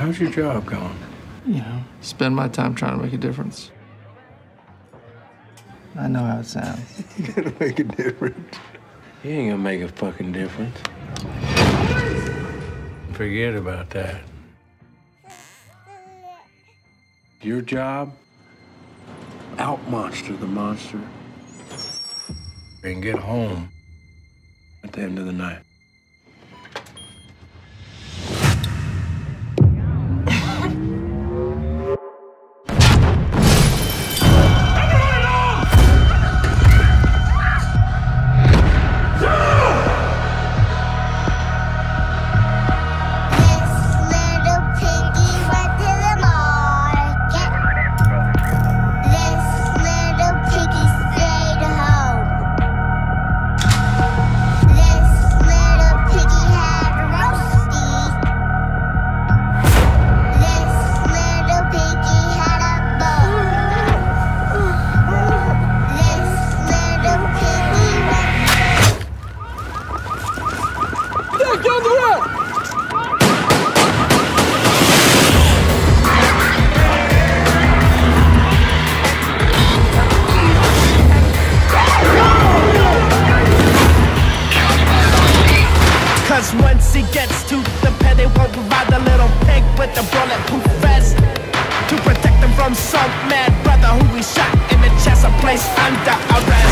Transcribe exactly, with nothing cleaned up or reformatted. How's your job going? You know, spend my time trying to make a difference. I know how it sounds. You gotta make a difference. You ain't gonna make a fucking difference. Forget about that. Your job? Out-monster the monster. And get home at the end of the night. Cause once he gets to the bed, they won't provide the little pig with the bulletproof vest to protect him from some mad brother who we shot in the chest, a place under arrest.